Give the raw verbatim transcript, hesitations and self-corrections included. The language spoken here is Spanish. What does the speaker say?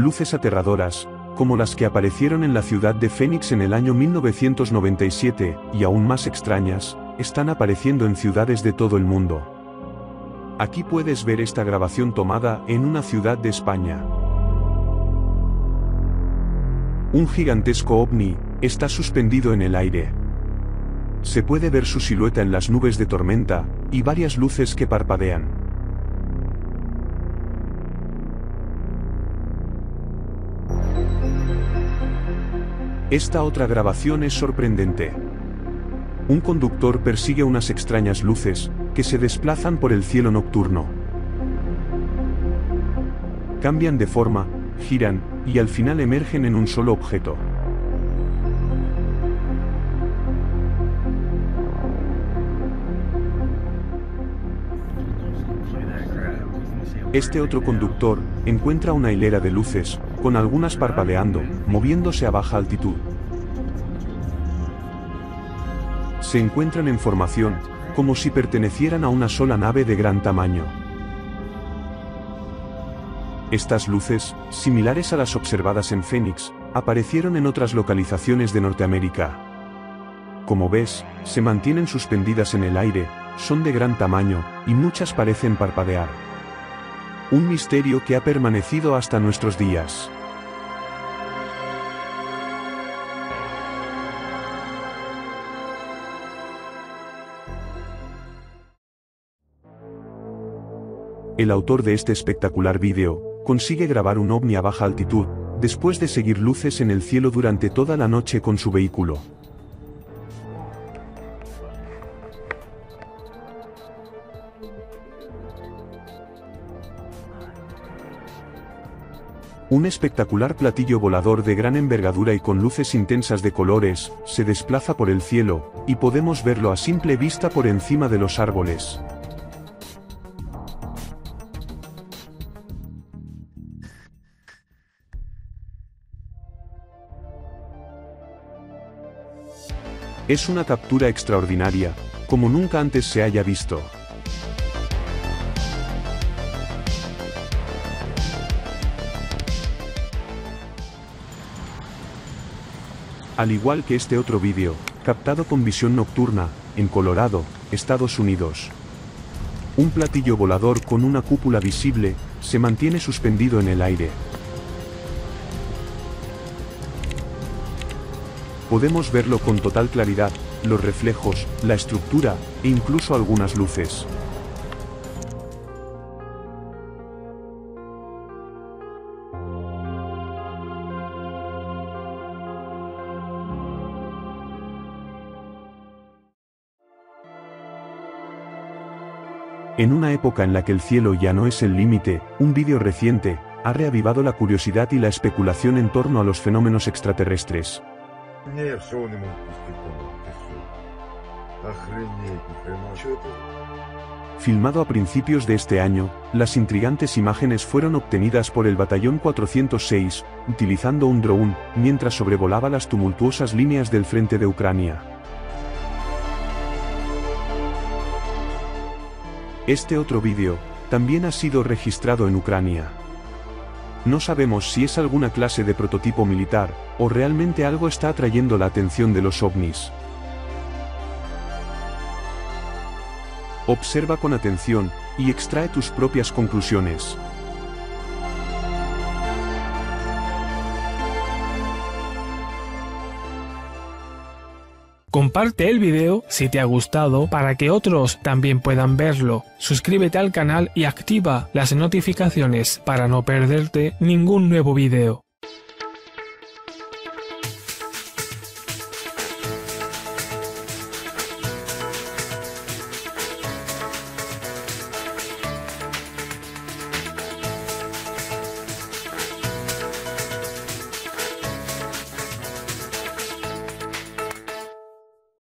Luces aterradoras, como las que aparecieron en la ciudad de Phoenix en el año mil novecientos noventa y siete, y aún más extrañas, están apareciendo en ciudades de todo el mundo. Aquí puedes ver esta grabación tomada en una ciudad de España. Un gigantesco ovni está suspendido en el aire. Se puede ver su silueta en las nubes de tormenta, y varias luces que parpadean. Esta otra grabación es sorprendente. Un conductor persigue unas extrañas luces, que se desplazan por el cielo nocturno. Cambian de forma, giran, y al final emergen en un solo objeto. Este otro conductor encuentra una hilera de luces, con algunas parpadeando, moviéndose a baja altitud. Se encuentran en formación, como si pertenecieran a una sola nave de gran tamaño. Estas luces, similares a las observadas en Phoenix, aparecieron en otras localizaciones de Norteamérica. Como ves, se mantienen suspendidas en el aire, son de gran tamaño, y muchas parecen parpadear. Un misterio que ha permanecido hasta nuestros días. El autor de este espectacular vídeo consigue grabar un ovni a baja altitud, después de seguir luces en el cielo durante toda la noche con su vehículo. Un espectacular platillo volador de gran envergadura y con luces intensas de colores, se desplaza por el cielo, y podemos verlo a simple vista por encima de los árboles. Es una captura extraordinaria, como nunca antes se haya visto. Al igual que este otro vídeo, captado con visión nocturna, en Colorado, Estados Unidos. Un platillo volador con una cúpula visible, se mantiene suspendido en el aire. Podemos verlo con total claridad, los reflejos, la estructura, e incluso algunas luces. En una época en la que el cielo ya no es el límite, un vídeo reciente, ha reavivado la curiosidad y la especulación en torno a los fenómenos extraterrestres. Filmado a principios de este año, las intrigantes imágenes fueron obtenidas por el Batallón cuatrocientos seis, utilizando un dron, mientras sobrevolaba las tumultuosas líneas del frente de Ucrania. Este otro vídeo, también ha sido registrado en Ucrania. No sabemos si es alguna clase de prototipo militar, o realmente algo está atrayendo la atención de los ovnis. Observa con atención, y extrae tus propias conclusiones. Comparte el video si te ha gustado para que otros también puedan verlo. Suscríbete al canal y activa las notificaciones para no perderte ningún nuevo video.